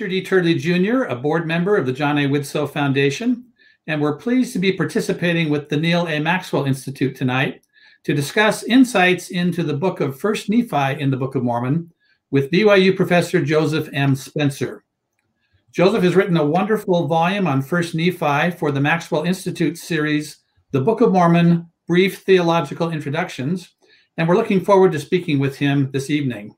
Richard E. Turley, Jr., a board member of the John A. Widtsoe Foundation, and we're pleased to be participating with the Neal A. Maxwell Institute tonight to discuss insights into the book of First Nephi in the Book of Mormon with BYU professor Joseph M. Spencer. Joseph has written a wonderful volume on First Nephi for the Maxwell Institute series, The Book of Mormon, Brief Theological Introductions, and we're looking forward to speaking with him this evening.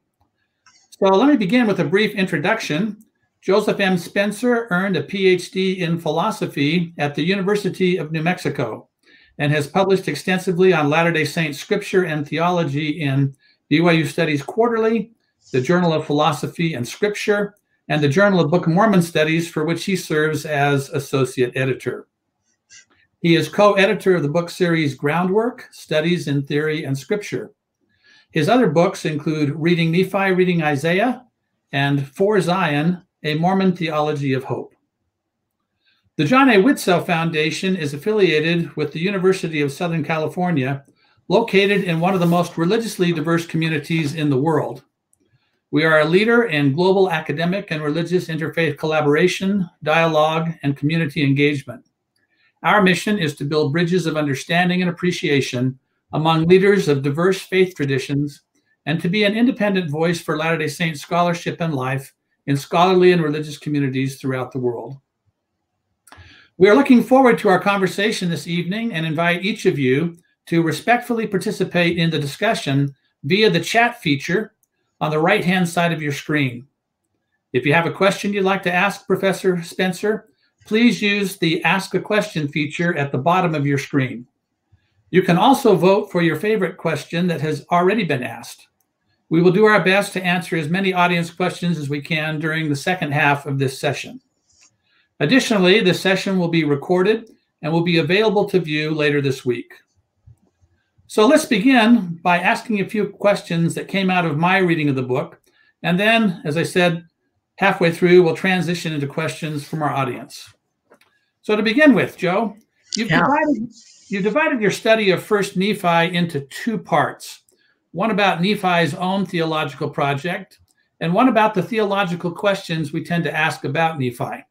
So let me begin with a brief introduction. Joseph M. Spencer earned a PhD in philosophy at the University of New Mexico and has published extensively on Latter-day Saint scripture and theology in BYU Studies Quarterly, the Journal of Philosophy and Scripture, and the Journal of Book of Mormon Studies, for which he serves as associate editor. He is co-editor of the book series Groundwork: Studies in Theory and Scripture. His other books include Reading Nephi Reading Isaiah and For Zion: A Mormon Theology of Hope. The John A. Widtsoe Foundation is affiliated with the University of Southern California, located in one of the most religiously diverse communities in the world. We are a leader in global academic and religious interfaith collaboration, dialogue, and community engagement. Our mission is to build bridges of understanding and appreciation among leaders of diverse faith traditions and to be an independent voice for Latter-day Saint scholarship and life in scholarly and religious communities throughout the world. We are looking forward to our conversation this evening and invite each of you to respectfully participate in the discussion via the chat feature on the right-hand side of your screen. If you have a question you'd like to ask Professor Spencer, please use the Ask a Question feature at the bottom of your screen. You can also vote for your favorite question that has already been asked. We will do our best to answer as many audience questions as we can during the second half of this session. Additionally, this session will be recorded and will be available to view later this week. So let's begin by asking a few questions that came out of my reading of the book. And then, as I said, halfway through, we'll transition into questions from our audience. So to begin with, Joe, you've divided your study of First Nephi into two parts. One about Nephi's own theological project, and one about the theological questions we tend to ask about Nephi.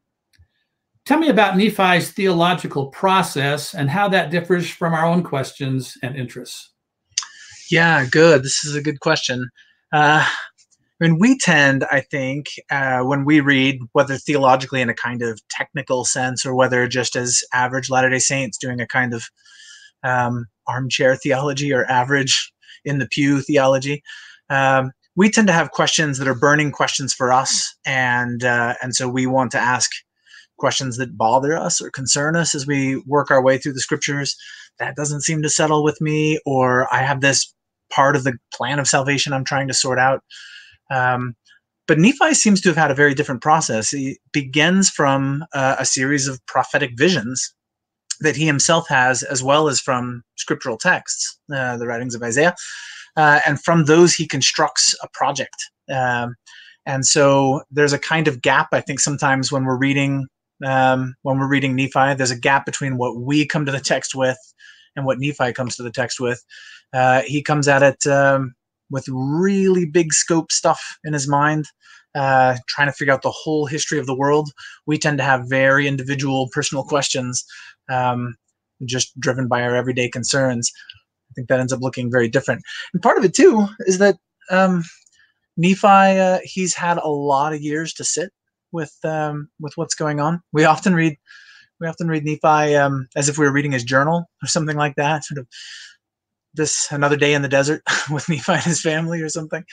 Tell me about Nephi's theological process and how that differs from our own questions and interests. Yeah, good. This is a good question. When we read, whether theologically in a kind of technical sense or whether just as average Latter-day Saints doing a kind of armchair theology or average in the pew theology, we tend to have questions that are burning questions for us, and so we want to ask questions that bother us or concern us as we work our way through the scriptures. That doesn't seem to settle with me, or I have this part of the plan of salvation I'm trying to sort out. But Nephi seems to have had a very different process. He begins from a series of prophetic visions that he himself has, as well as from scriptural texts, the writings of Isaiah. And from those, he constructs a project. And so there's a kind of gap, I think, sometimes when we're reading Nephi, there's a gap between what we come to the text with and what Nephi comes to the text with. He comes at it with really big scope stuff in his mind, trying to figure out the whole history of the world. We tend to have very individual, personal questions, just driven by our everyday concerns. I think that ends up looking very different. And part of it, too, is that Nephi, he's had a lot of years to sit with what's going on. We often read Nephi as if we were reading his journal or something like that, sort of this another day in the desert with Nephi and his family or something.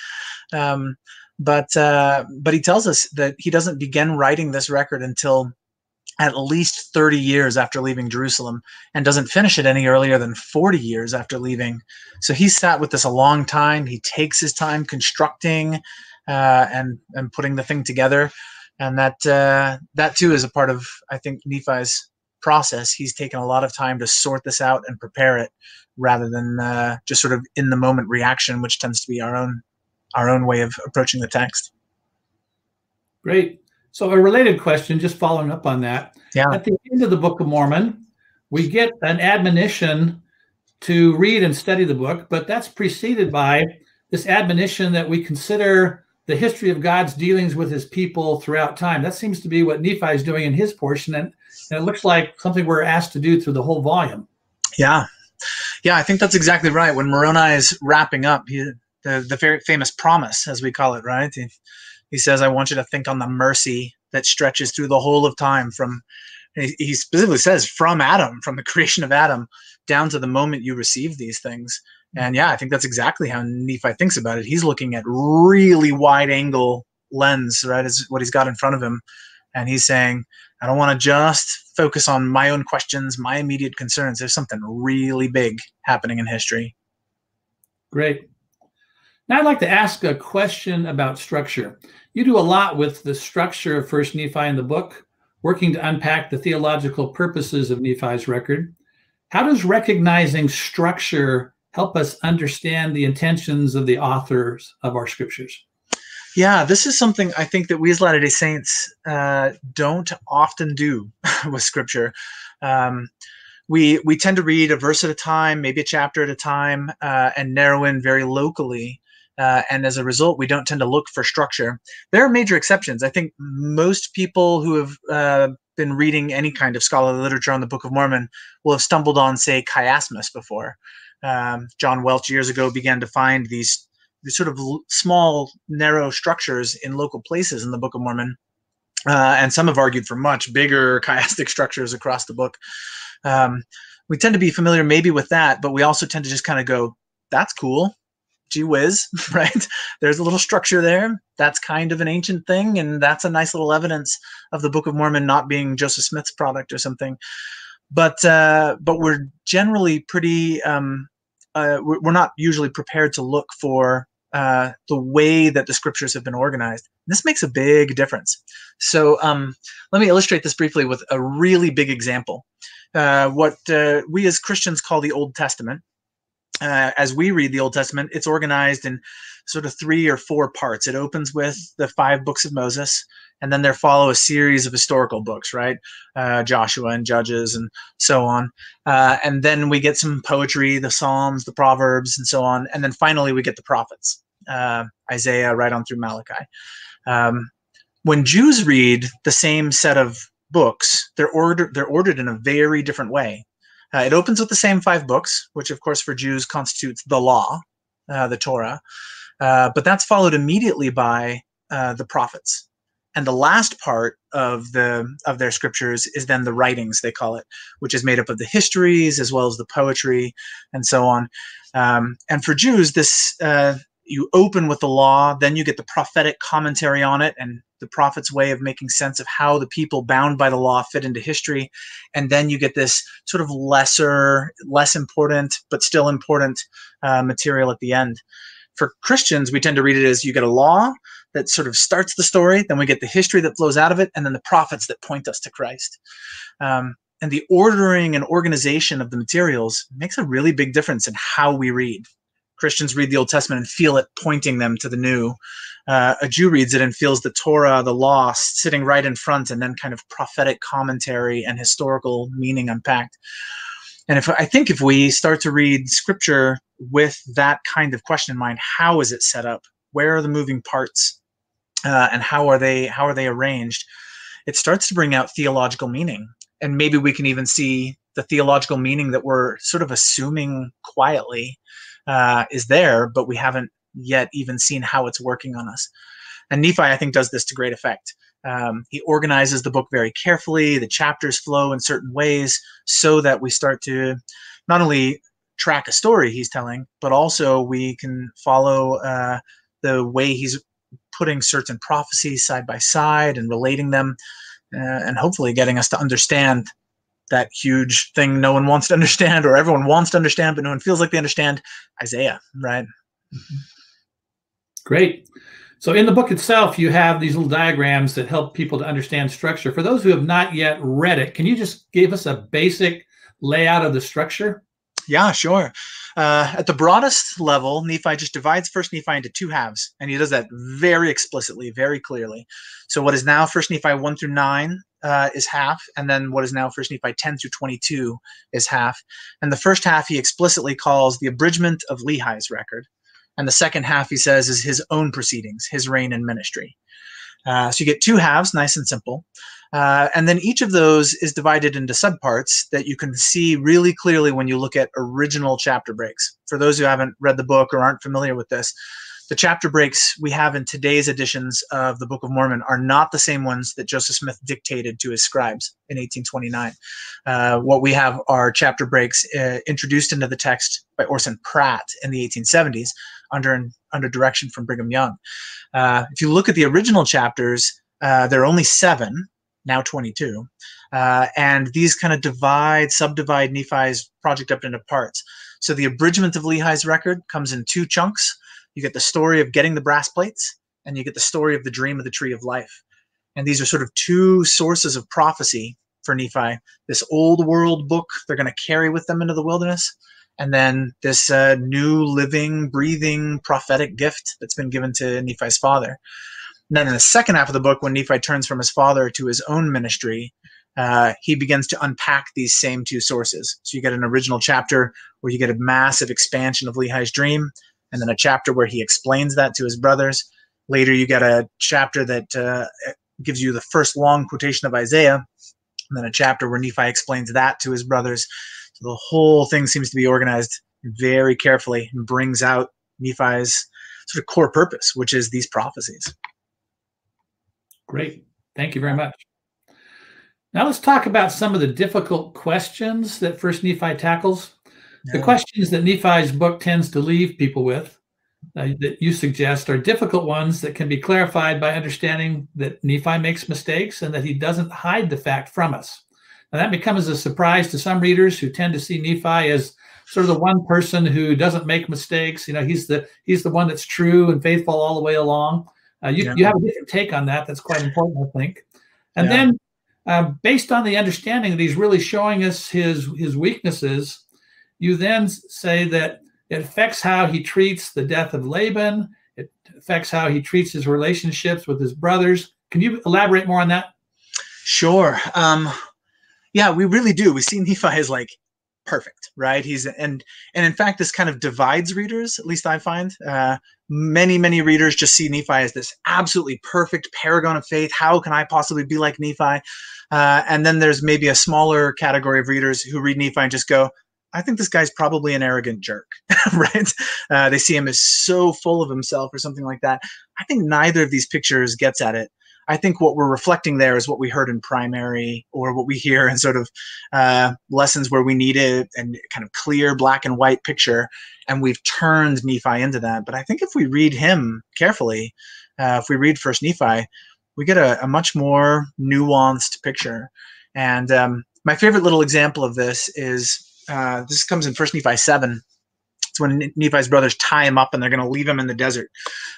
But he tells us that he doesn't begin writing this record until at least 30 years after leaving Jerusalem, and doesn't finish it any earlier than 40 years after leaving. So he sat with this a long time. He takes his time constructing and putting the thing together. And that too is a part of, I think, Nephi's process. He's taken a lot of time to sort this out and prepare it, rather than just sort of in the moment reaction, which tends to be our own way of approaching the text. Great. So a related question, just following up on that. Yeah. At the end of the Book of Mormon, we get an admonition to read and study the book, but that's preceded by this admonition that we consider the history of God's dealings with his people throughout time. That seems to be what Nephi is doing in his portion, and it looks like something we're asked to do through the whole volume. Yeah. Yeah, I think that's exactly right. When Moroni is wrapping up, the very famous promise, as we call it, right? He says, I want you to think on the mercy that stretches through the whole of time from, he specifically says, from Adam, from the creation of Adam, down to the moment you receive these things. And yeah, I think that's exactly how Nephi thinks about it. He's looking at really wide angle lens, right, is what he's got in front of him. And he's saying, I don't want to just focus on my own questions, my immediate concerns. There's something really big happening in history. Great. Now I'd like to ask a question about structure. You do a lot with the structure of First Nephi in the book, working to unpack the theological purposes of Nephi's record. How does recognizing structure help us understand the intentions of the authors of our scriptures? Yeah, this is something I think that we as Latter-day Saints don't often do with scripture. We tend to read a verse at a time, maybe a chapter at a time, and narrow in very locally. And as a result, we don't tend to look for structure. There are major exceptions. I think most people who have been reading any kind of scholarly literature on the Book of Mormon will have stumbled on, say, chiasmus before. John Welch years ago began to find these sort of small, narrow structures in local places in the Book of Mormon. And some have argued for much bigger chiastic structures across the book. We tend to be familiar maybe with that, but we also tend to just kind of go, that's cool. Gee whiz, right? There's a little structure there. That's kind of an ancient thing. And that's a nice little evidence of the Book of Mormon not being Joseph Smith's product or something. But we're generally pretty, we're not usually prepared to look for the way that the scriptures have been organized. This makes a big difference. So let me illustrate this briefly with a really big example. What we as Christians call the Old Testament. As we read the Old Testament, it's organized in sort of 3 or 4 parts. It opens with the 5 books of Moses, and then there follow a series of historical books, right? Joshua and Judges and so on. And then we get some poetry, the Psalms, the Proverbs, and so on. And then finally we get the prophets, Isaiah right on through Malachi. When Jews read the same set of books, they're ordered in a very different way. It opens with the same 5 books, which, of course, for Jews constitutes the law, the Torah. But that's followed immediately by the prophets. And the last part of their scriptures is then the writings, they call it, which is made up of the histories as well as the poetry and so on. And for Jews, this you open with the law, then you get the prophetic commentary on it and the prophet's way of making sense of how the people bound by the law fit into history. And then you get this sort of less important, but still important material at the end. For Christians, we tend to read it as you get a law that sort of starts the story, then we get the history that flows out of it, and then the prophets that point us to Christ. And the ordering and organization of the materials makes a really big difference in how we read. Christians read the Old Testament and feel it pointing them to the new. A Jew reads it and feels the Torah, the law, sitting right in front, and then kind of prophetic commentary and historical meaning unpacked. And I think if we start to read scripture with that kind of question in mind, how is it set up? Where are the moving parts? And how are they arranged? It starts to bring out theological meaning. And maybe we can even see the theological meaning that we're sort of assuming quietly is there, but we haven't yet even seen how it's working on us. And Nephi, I think, does this to great effect. He organizes the book very carefully. The chapters flow in certain ways so that we start to not only track a story he's telling, but also we can follow the way he's putting certain prophecies side by side and relating them and hopefully getting us to understand that huge thing no one wants to understand, or everyone wants to understand, but no one feels like they understand, Isaiah, right? Great. So in the book itself, you have these little diagrams that help people to understand structure. For those who have not yet read it, can you just give us a basic layout of the structure? Yeah, sure. At the broadest level, Nephi just divides First Nephi into 2 halves, and he does that very explicitly, very clearly. So what is now First Nephi 1 through 9 is half, and then what is now First Nephi 10 through 22 is half. And the first half he explicitly calls the abridgment of Lehi's record. And the second half, he says, is his own proceedings, his reign and ministry. So you get two halves, nice and simple. And then each of those is divided into subparts that you can see really clearly when you look at original chapter breaks. For those who haven't read the book or aren't familiar with this, the chapter breaks we have in today's editions of the Book of Mormon are not the same ones that Joseph Smith dictated to his scribes in 1829. What we have are chapter breaks introduced into the text by Orson Pratt in the 1870s under direction from Brigham Young. If you look at the original chapters, there are only 7, now 22, and these kind of subdivide Nephi's project up into parts. So the abridgment of Lehi's record comes in 2 chunks. You get the story of getting the brass plates, and you get the story of the dream of the tree of life. And these are sort of 2 sources of prophecy for Nephi. This old world book they're going to carry with them into the wilderness, and then this new living, breathing, prophetic gift that's been given to Nephi's father. And then in the second half of the book, when Nephi turns from his father to his own ministry, he begins to unpack these same 2 sources. So you get an original chapter where you get a massive expansion of Lehi's dream, and then a chapter where he explains that to his brothers. Later, you get a chapter that gives you the first long quotation of Isaiah, and then a chapter where Nephi explains that to his brothers. So the whole thing seems to be organized very carefully and brings out Nephi's sort of core purpose, which is these prophecies. Great. Thank you very much. Now let's talk about some of the difficult questions that First Nephi tackles. The questions that Nephi's book tends to leave people with, that you suggest, are difficult ones that can be clarified by understanding that Nephi makes mistakes and that he doesn't hide the fact from us. Now that becomes a surprise to some readers who tend to see Nephi as sort of the one person who doesn't make mistakes. You know, he's the one that's true and faithful all the way along. You have a different take on that. That's quite important, I think. And then based on the understanding that he's really showing us his weaknesses, you then say that it affects how he treats the death of Laban. It affects how he treats his relationships with his brothers. Can you elaborate more on that? Sure. Yeah, we really do. We see Nephi as like perfect, right? And in fact, this kind of divides readers, at least I find. Many readers just see Nephi as this absolutely perfect paragon of faith. How can I possibly be like Nephi? And then there's maybe a smaller category of readers who read Nephi and just go, I think this guy's probably an arrogant jerk, right? They see him as so full of himself or something like that. I think neither of these pictures gets at it. I think what we're reflecting there is what we heard in primary or what we hear in sort of lessons where we need it and kind of clear black and white picture. And we've turned Nephi into that. But I think if we read him carefully, if we read First Nephi, we get a much more nuanced picture. And my favorite little example of this is this comes in 1 Nephi 7. It's when Nephi's brothers tie him up and they're going to leave him in the desert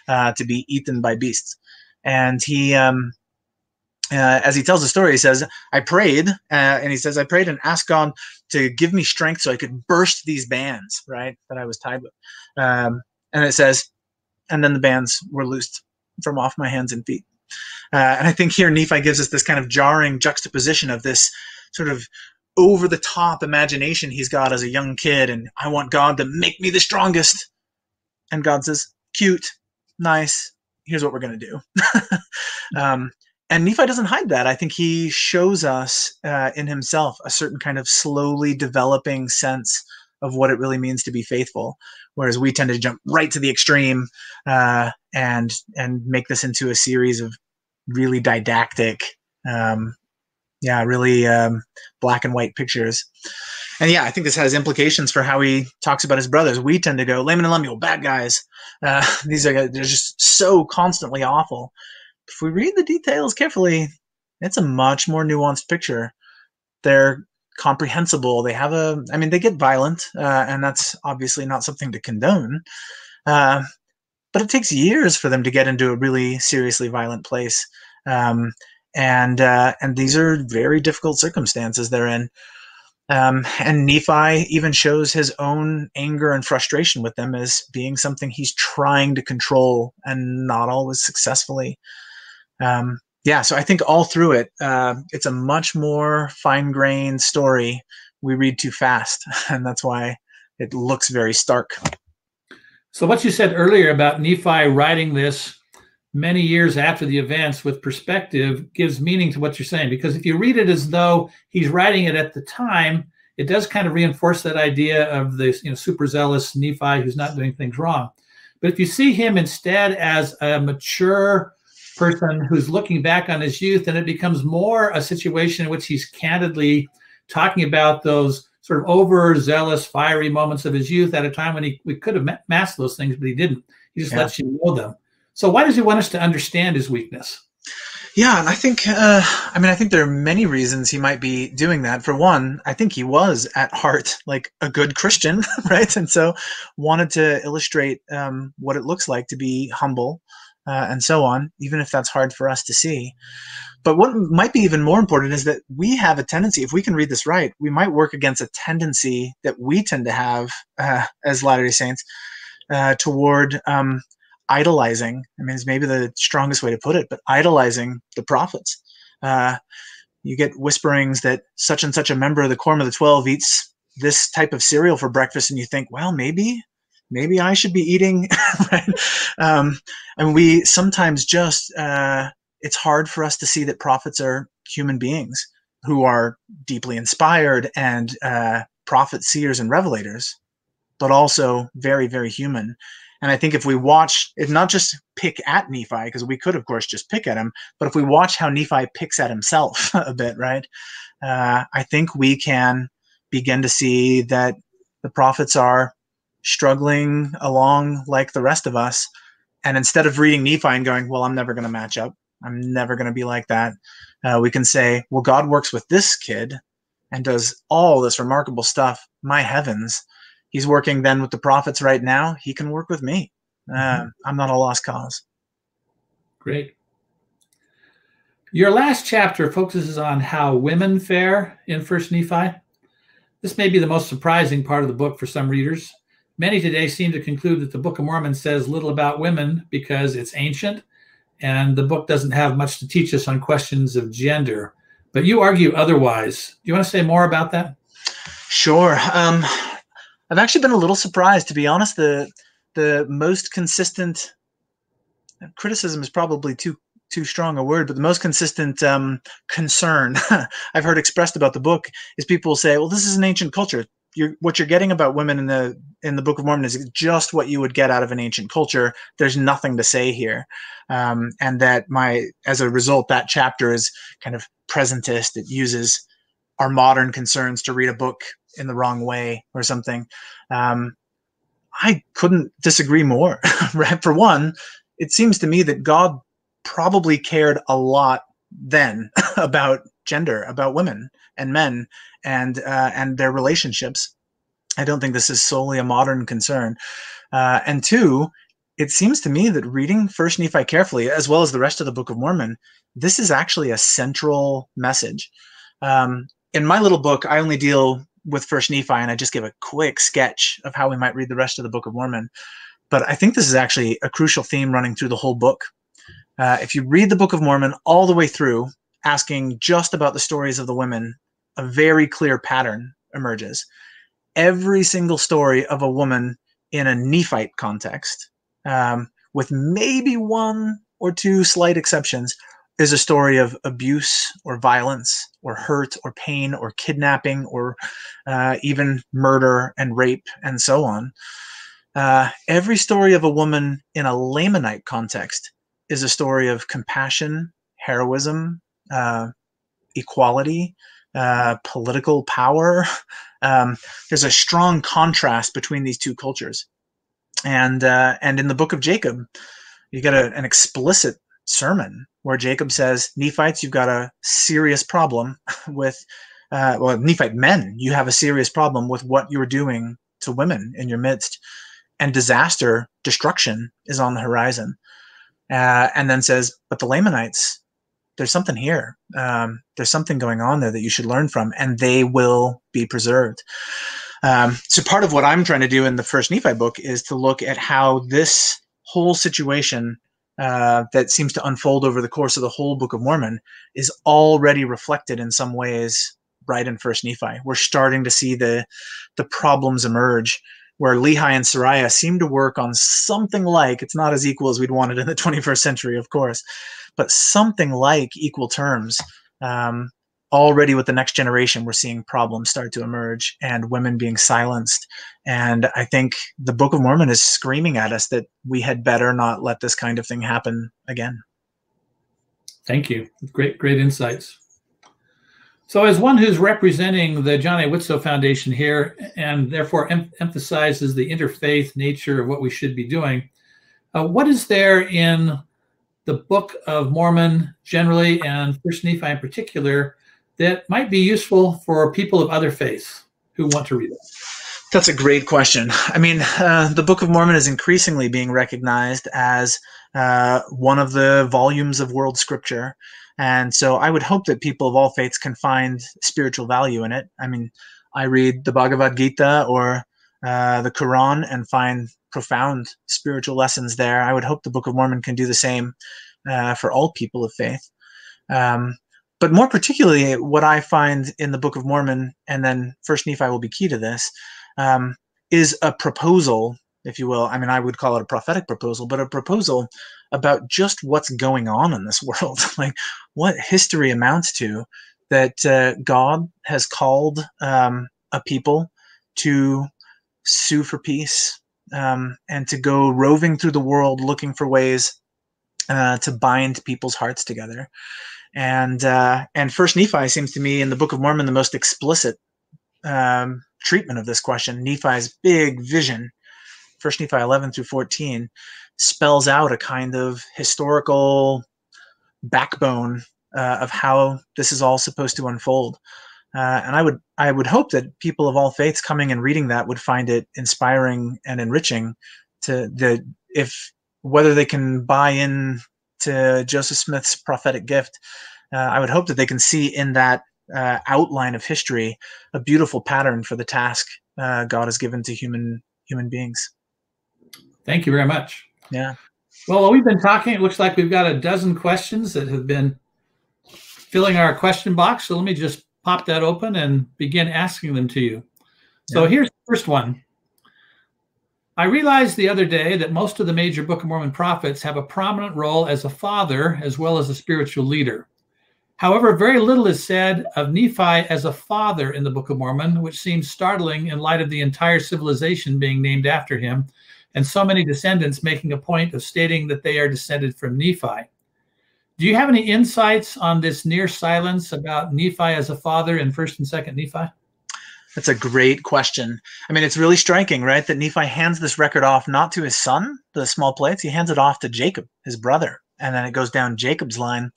to be eaten by beasts. And he, as he tells the story, he says, I prayed, and asked God to give me strength so I could burst these bands, right, that I was tied with. And it says, and then the bands were loosed from off my hands and feet. And I think here Nephi gives us this kind of jarring juxtaposition of this sort of over-the-top imagination he's got as a young kid, and I want God to make me the strongest. And God says, cute, nice, here's what we're going to do. And Nephi doesn't hide that. I think he shows us in himself a certain kind of slowly developing sense of what it really means to be faithful, whereas we tend to jump right to the extreme and make this into a series of really didactic black and white pictures. And yeah, I think this has implications for how he talks about his brothers. We tend to go, Laman and Lemuel, bad guys. They're just so constantly awful. If we read the details carefully, it's a much more nuanced picture. They're comprehensible. They have they get violent, and that's obviously not something to condone. But it takes years for them to get into a really seriously violent place. And these are very difficult circumstances they're in. And Nephi even shows his own anger and frustration with them as being something he's trying to control and not always successfully. So I think all through it, it's a much more fine-grained story. We read too fast, and that's why it looks very stark. So what you said earlier about Nephi writing this many years after the events with perspective gives meaning to what you're saying, because if you read it as though he's writing it at the time, it does kind of reinforce that idea of this, you know, superzealous Nephi who's not doing things wrong. But if you see him instead as a mature person who's looking back on his youth, then it becomes more a situation in which he's candidly talking about those sort of overzealous, fiery moments of his youth at a time when we could have masked those things, but he didn't. He just lets you know them. So why does he want us to understand his weakness? Yeah, and I think, I think there are many reasons he might be doing that. For one, I think he was at heart like a good Christian, right? And so wanted to illustrate what it looks like to be humble and so on, even if that's hard for us to see. But what might be even more important is that we have a tendency, if we can read this right, we might work against a tendency that we tend to have as Latter-day Saints toward idolizing. I mean, it's maybe the strongest way to put it, but idolizing the prophets. You get whisperings that such and such a member of the Quorum of the 12 eats this type of cereal for breakfast, and you think, well, maybe I should be eating. Right? And we sometimes just, it's hard for us to see that prophets are human beings who are deeply inspired and prophet seers and revelators, but also very, very human. And I think if we watch, if not just pick at Nephi, because we could, of course, just pick at him, but if we watch how Nephi picks at himself a bit, right, I think we can begin to see that the prophets are struggling along like the rest of us. And instead of reading Nephi and going, well, I'm never going to match up, I'm never going to be like that, we can say, well, God works with this kid and does all this remarkable stuff. My heavens. He's working then with the prophets right now. He can work with me. I'm not a lost cause. Great. Your last chapter focuses on how women fare in First Nephi. This may be the most surprising part of the book for some readers. Many today seem to conclude that the Book of Mormon says little about women because it's ancient, and the book doesn't have much to teach us on questions of gender. But you argue otherwise. Do you want to say more about that? Sure. I've actually been a little surprised, to be honest. The most consistent criticism is probably too strong a word, but the most consistent concern I've heard expressed about the book is people say, well, this is an ancient culture. What you're getting about women in the Book of Mormon is just what you would get out of an ancient culture. There's nothing to say here. And that as a result, that chapter is kind of presentist. It uses our modern concerns to read a book in the wrong way or something. I couldn't disagree more. Right? For one, it seems to me that God probably cared a lot then about gender, about women and men and their relationships. I don't think this is solely a modern concern. And two, it seems to me that reading First Nephi carefully, as well as the rest of the Book of Mormon, this is actually a central message. In my little book, I only deal with First Nephi, and I just give a quick sketch of how we might read the rest of the Book of Mormon. But I think this is actually a crucial theme running through the whole book. If you read the Book of Mormon all the way through, asking just about the stories of the women, a very clear pattern emerges. Every single story of a woman in a Nephite context, with maybe one or two slight exceptions, is a story of abuse or violence or hurt or pain or kidnapping or even murder and rape and so on. Every story of a woman in a Lamanite context is a story of compassion, heroism, equality, political power. There's a strong contrast between these two cultures. And in the Book of Jacob, you get an explicit sermon where Jacob says, Nephites, you've got a serious problem with, well, Nephite men, you have a serious problem with what you're doing to women in your midst, and disaster, destruction is on the horizon. And then says, but the Lamanites, there's something here. There's something going on there that you should learn from, and they will be preserved. So part of what I'm trying to do in the First Nephi book is to look at how this whole situation that seems to unfold over the course of the whole Book of Mormon is already reflected in some ways right in First Nephi. We're starting to see the problems emerge where Lehi and Sariah seem to work on something like, it's not as equal as we'd wanted in the 21st century, of course, but something like equal terms. Already with the next generation, we're seeing problems start to emerge and women being silenced. And I think the Book of Mormon is screaming at us that we had better not let this kind of thing happen again. Thank you. Great insights. So as one who's representing the John A. Widtsoe Foundation here and therefore emphasizes the interfaith nature of what we should be doing, what is there in the Book of Mormon generally and First Nephi in particular that might be useful for people of other faiths who want to read it? That's a great question. I mean, the Book of Mormon is increasingly being recognized as one of the volumes of world scripture. And so I would hope that people of all faiths can find spiritual value in it. I mean, I read the Bhagavad Gita or the Quran and find profound spiritual lessons there. I would hope the Book of Mormon can do the same for all people of faith. But more particularly, what I find in the Book of Mormon, and then First Nephi will be key to this, is a proposal, if you will. I mean, I would call it a prophetic proposal, but a proposal about just what's going on in this world, like what history amounts to, that God has called a people to sue for peace and to go roving through the world looking for ways to bind people's hearts together. And First Nephi seems to me in the Book of Mormon the most explicit treatment of this question. Nephi's big vision, First Nephi 11 through 14, spells out a kind of historical backbone of how this is all supposed to unfold. And I would hope that people of all faiths coming and reading that would find it inspiring and enriching to the, if whether they can buy in to Joseph Smith's prophetic gift. I would hope that they can see in that outline of history a beautiful pattern for the task God has given to human beings. Thank you very much. Yeah. Well, we've been talking. It looks like we've got a dozen questions that have been filling our question box. So let me just pop that open and begin asking them to you. So here's the first one. I realized the other day that most of the major Book of Mormon prophets have a prominent role as a father as well as a spiritual leader. However, very little is said of Nephi as a father in the Book of Mormon, which seems startling in light of the entire civilization being named after him and so many descendants making a point of stating that they are descended from Nephi. Do you have any insights on this near silence about Nephi as a father in First and Second Nephi? That's a great question. I mean, it's really striking, right, that Nephi hands this record off not to his son, the small plates. He hands it off to Jacob, his brother, and then it goes down Jacob's line.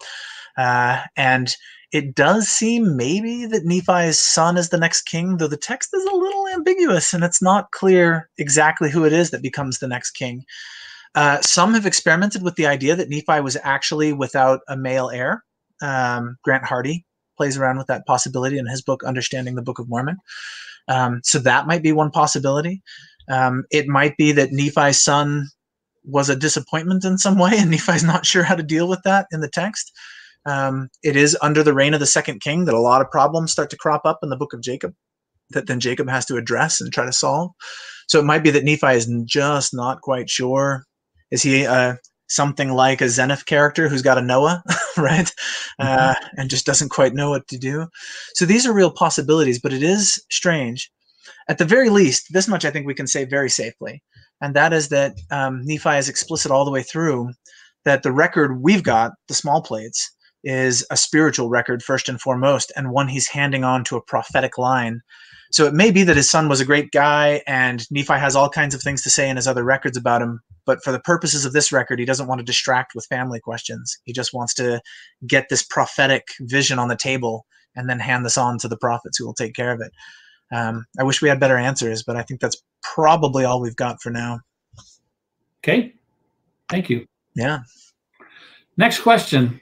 And it does seem maybe that Nephi's son is the next king, though the text is a little ambiguous, and it's not clear exactly who it is that becomes the next king. Some have experimented with the idea that Nephi was actually without a male heir, Grant Hardy plays around with that possibility in his book, Understanding the Book of Mormon. So that might be one possibility. It might be that Nephi's son was a disappointment in some way, and Nephi's not sure how to deal with that in the text. It is under the reign of the second king that a lot of problems start to crop up in the Book of Jacob that then Jacob has to address and try to solve. So it might be that Nephi is just not quite sure. Is he something like a Zenith character who's got a Noah, right? And just doesn't quite know what to do. So these are real possibilities, but it is strange. At the very least, this much I think we can say very safely, and that is that Nephi is explicit all the way through that the record we've got, the small plates, is a spiritual record first and foremost, and one he's handing on to a prophetic line. So it may be that his son was a great guy and Nephi has all kinds of things to say in his other records about him, but for the purposes of this record, he doesn't want to distract with family questions. He just wants to get this prophetic vision on the table and then hand this on to the prophets who will take care of it. I wish we had better answers, but I think that's probably all we've got for now. Okay. Thank you. Yeah. Next question.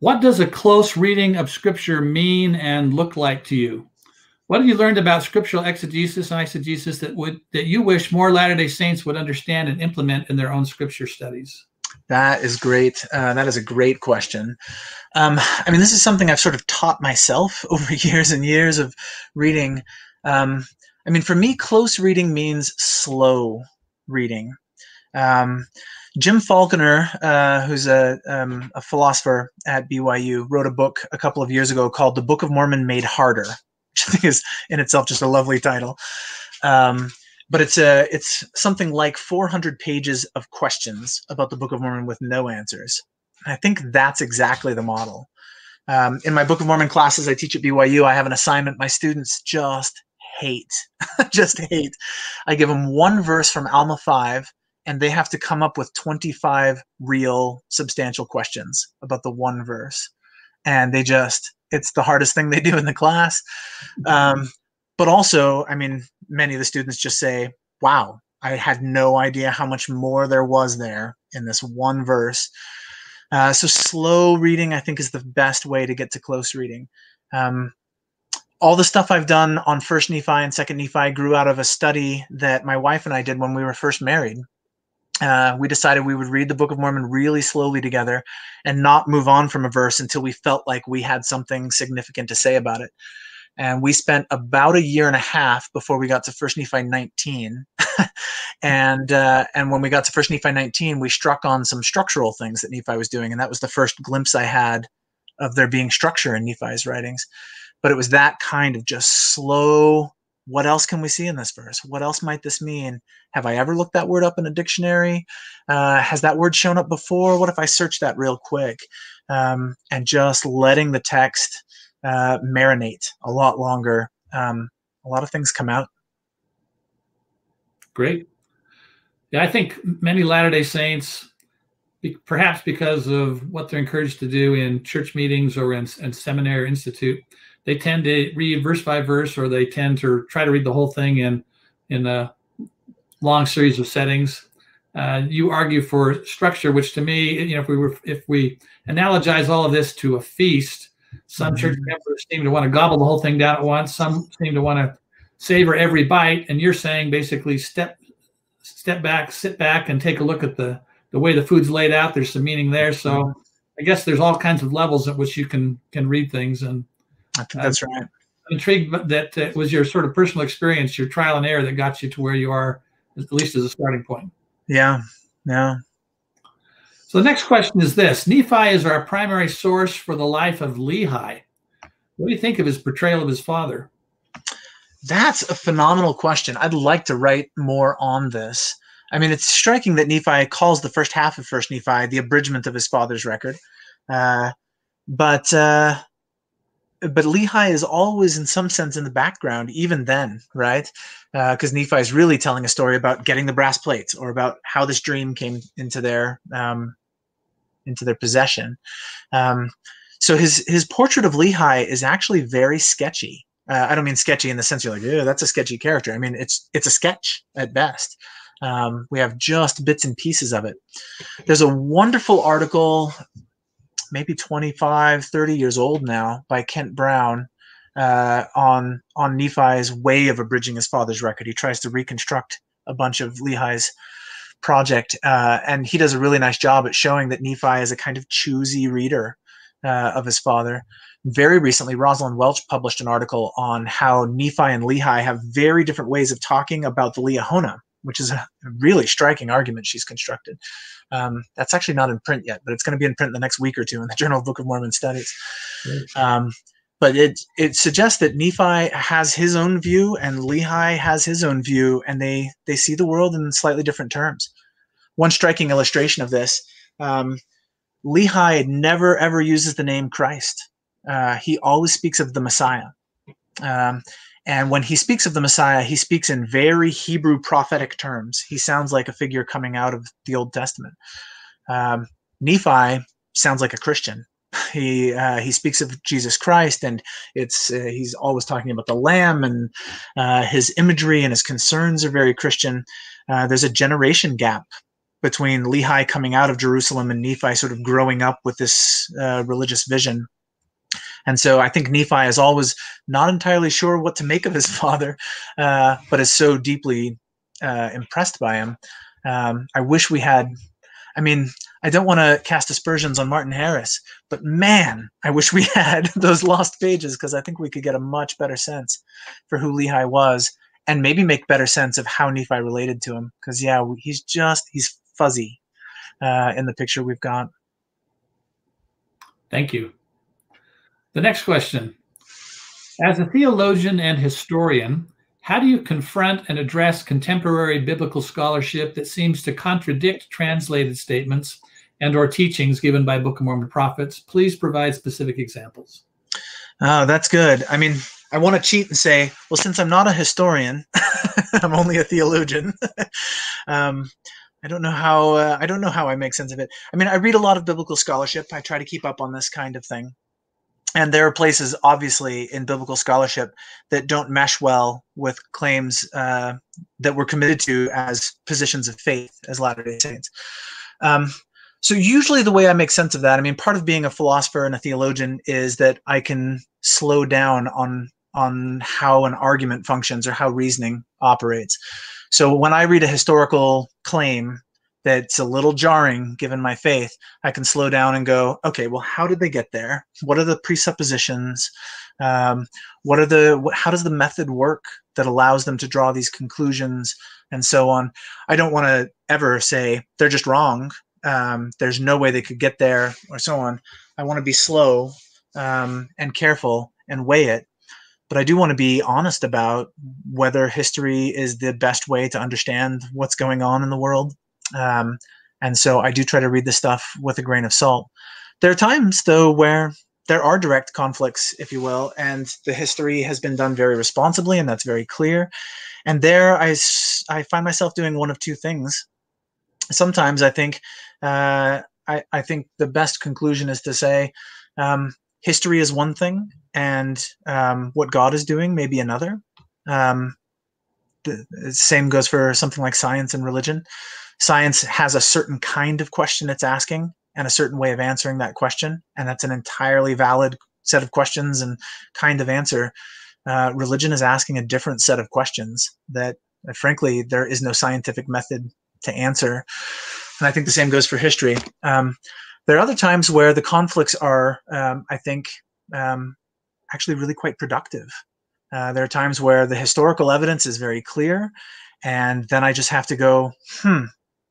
What does a close reading of Scripture mean and look like to you? What have you learned about scriptural exegesis and eisegesis that you wish more Latter-day Saints would understand and implement in their own scripture studies? That is great. That is a great question. I mean, this is something I've sort of taught myself over years and years of reading. I mean, for me, close reading means slow reading. Jim Falconer, who's a philosopher at BYU, wrote a book a couple of years ago called The Book of Mormon Made Harder, which I think is in itself just a lovely title. But it's something like 400 pages of questions about the Book of Mormon with no answers. And I think that's exactly the model. In my Book of Mormon classes I teach at BYU, I have an assignment my students just hate, just hate. I give them one verse from Alma 5, and they have to come up with 25 real substantial questions about the one verse. And they just, it's the hardest thing they do in the class. But also, I mean, many of the students just say, wow, I had no idea how much more there was there in this one verse. So slow reading, I think, is the best way to get to close reading. All the stuff I've done on First Nephi and Second Nephi grew out of a study that my wife and I did when we were first married. We decided we would read the Book of Mormon really slowly together and not move on from a verse until we felt like we had something significant to say about it. And we spent about a year and a half before we got to First Nephi 19. And when we got to First Nephi 19, we struck on some structural things that Nephi was doing. And that was the first glimpse I had of there being structure in Nephi's writings. But it was that kind of just slow, what else can we see in this verse? What else might this mean? Have I ever looked that word up in a dictionary? Has that word shown up before? What if I search that real quick? And just letting the text marinate a lot longer. A lot of things come out. Great. Yeah, I think many Latter-day Saints, perhaps because of what they're encouraged to do in church meetings or in seminary institute, they tend to read verse by verse, or they tend to try to read the whole thing in a long series of settings. You argue for structure, which to me, you know, if we analogize all of this to a feast, some church members seem to want to gobble the whole thing down at once. Some seem to want to savor every bite. And you're saying basically step back, sit back, and take a look at the way the food's laid out. There's some meaning there. So I guess there's all kinds of levels at which you can read things. And I think that's right. I'm intrigued that it was your sort of personal experience, your trial and error, that got you to where you are, at least as a starting point. Yeah, yeah. So the next question is this. Nephi is our primary source for the life of Lehi. What do you think of his portrayal of his father? That's a phenomenal question. I'd like to write more on this. I mean, it's striking that Nephi calls the first half of First Nephi the abridgment of his father's record. But Lehi is always in some sense in the background, even then, right? Because Nephi is really telling a story about getting the brass plates, or about how this dream came into their possession. So his portrait of Lehi is actually very sketchy. I don't mean sketchy in the sense you're like, oh, that's a sketchy character. I mean, it's a sketch at best. We have just bits and pieces of it. There's a wonderful article, maybe 25, 30 years old now, by Kent Brown on Nephi's way of abridging his father's record. He tries to reconstruct a bunch of Lehi's project, and he does a really nice job at showing that Nephi is a kind of choosy reader of his father. Very recently, Rosalind Welch published an article on how Nephi and Lehi have very different ways of talking about the Liahona, which is a really striking argument she's constructed. That's actually not in print yet, but it's going to be in print in the next week or two in the Journal of Book of Mormon Studies. But it suggests that Nephi has his own view and Lehi has his own view, and they see the world in slightly different terms. One striking illustration of this, Lehi never, ever uses the name Christ. He always speaks of the Messiah. And when he speaks of the Messiah, he speaks in very Hebrew prophetic terms. He sounds like a figure coming out of the Old Testament. Nephi sounds like a Christian. He speaks of Jesus Christ, and he's always talking about the Lamb, and his imagery and his concerns are very Christian. There's a generation gap between Lehi coming out of Jerusalem and Nephi sort of growing up with this religious vision. And so I think Nephi is always not entirely sure what to make of his father, but is so deeply impressed by him. I wish we had, I mean, I don't want to cast aspersions on Martin Harris, but man, I wish we had those lost pages, because I think we could get a much better sense for who Lehi was and maybe make better sense of how Nephi related to him. Because, yeah, he's fuzzy in the picture we've got. Thank you. The next question. As a theologian and historian, how do you confront and address contemporary biblical scholarship that seems to contradict translated statements and or teachings given by Book of Mormon prophets? Please provide specific examples. Oh, that's good. I mean, I want to cheat and say, well, since I'm not a historian, I'm only a theologian. I don't know how I make sense of it. I mean, I read a lot of biblical scholarship. I try to keep up on this kind of thing. And there are places, obviously, in biblical scholarship that don't mesh well with claims that we're committed to as positions of faith as Latter-day Saints. So usually the way I make sense of that, I mean, part of being a philosopher and a theologian is that I can slow down on how an argument functions or how reasoning operates. So when I read a historical claim that's a little jarring given my faith, I can slow down and go, okay, well, how did they get there? What are the presuppositions? How does the method work that allows them to draw these conclusions, and so on? I don't want to ever say they're just wrong. There's no way they could get there, or so on. I want to be slow and careful and weigh it. But I do want to be honest about whether history is the best way to understand what's going on in the world. And so I do try to read this stuff with a grain of salt. There are times, though, where there are direct conflicts, if you will, and the history has been done very responsibly, and that's very clear. And there I find myself doing one of two things. Sometimes I think I think the best conclusion is to say history is one thing, and what God is doing may be another. The same goes for something like science and religion. Science has a certain kind of question it's asking and a certain way of answering that question, and that's an entirely valid set of questions and kind of answer. Religion is asking a different set of questions that, frankly, there is no scientific method to answer. And I think the same goes for history. There are other times where the conflicts are, actually really quite productive. There are times where the historical evidence is very clear, and then I just have to go,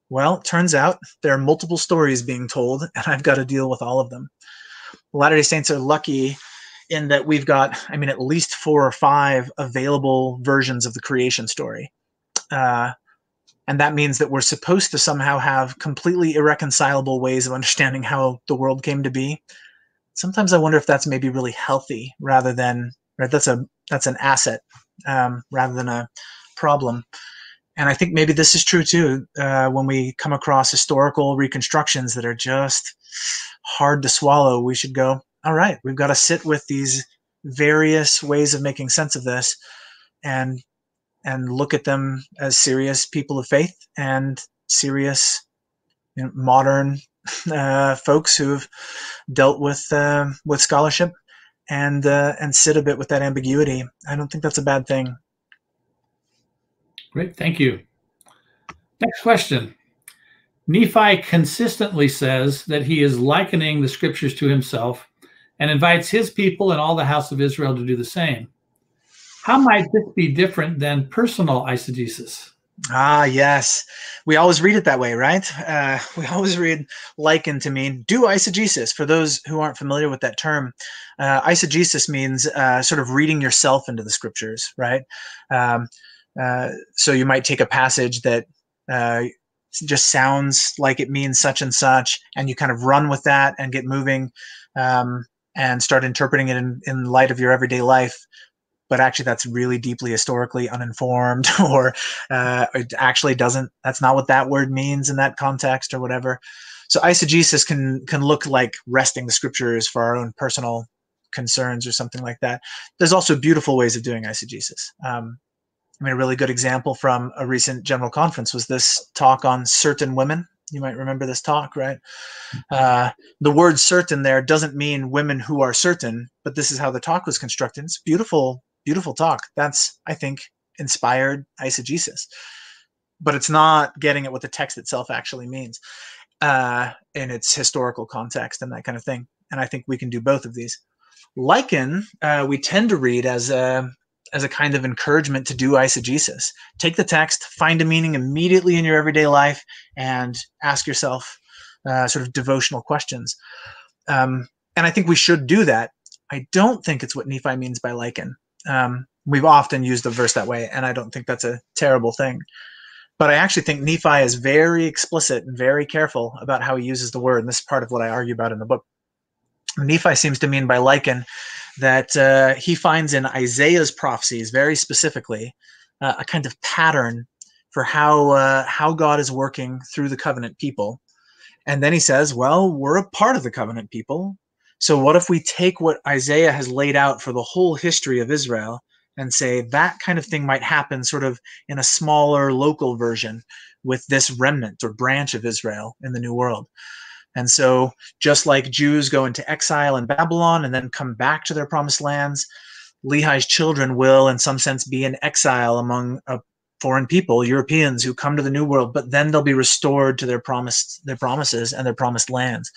well, turns out there are multiple stories being told, and I've got to deal with all of them. Latter-day Saints are lucky in that we've got, I mean, at least 4 or 5 available versions of the creation story. And that means that we're supposed to somehow have completely irreconcilable ways of understanding how the world came to be. Sometimes I wonder if that's maybe really healthy rather than, right? That's an asset rather than a problem. And I think maybe this is true too when we come across historical reconstructions that are just hard to swallow. We should go, all right, we've got to sit with these various ways of making sense of this and look at them as serious people of faith and serious, you know, modern folks who've dealt with scholarship and sit a bit with that ambiguity. I don't think that's a bad thing. Great, thank you. Next question. Nephi consistently says that he is likening the scriptures to himself and invites his people and all the house of Israel to do the same. How might this be different than personal eisegesis? Ah, yes. We always read it that way, right? We always read liken to mean do eisegesis. For those who aren't familiar with that term, eisegesis means sort of reading yourself into the scriptures, right? So you might take a passage that just sounds like it means such and such, and you kind of run with that and get moving and start interpreting it in light of your everyday life. But actually, that's really deeply historically uninformed, or it actually doesn't. That's not what that word means in that context, or whatever. So eisegesis can look like resting the scriptures for our own personal concerns, or something like that. There's also beautiful ways of doing eisegesis. I mean, a really good example from a recent general conference was this talk on certain women. You might remember this talk, right? The word "certain" there doesn't mean women who are certain, but this is how the talk was constructed. It's beautiful. Beautiful talk. That's, I think, inspired eisegesis. But it's not getting at what the text itself actually means in its historical context and that kind of thing. And I think we can do both of these. Liken, we tend to read as as a kind of encouragement to do eisegesis. Take the text, find a meaning immediately in your everyday life, and ask yourself sort of devotional questions. And I think we should do that. I don't think it's what Nephi means by lichen. We've often used the verse that way, and I don't think that's a terrible thing. But I actually think Nephi is very explicit and very careful about how he uses the word, and this is part of what I argue about in the book. Nephi seems to mean by lichen that he finds in Isaiah's prophecies, very specifically, a kind of pattern for how God is working through the covenant people. And then he says, well, we're a part of the covenant people. So what if we take what Isaiah has laid out for the whole history of Israel and say that kind of thing might happen sort of in a smaller local version with this remnant or branch of Israel in the New World? And so just like Jews go into exile in Babylon and then come back to their promised lands, Lehi's children will in some sense be in exile among a foreign people, Europeans who come to the New World, but then they'll be restored to their promises and their promised lands.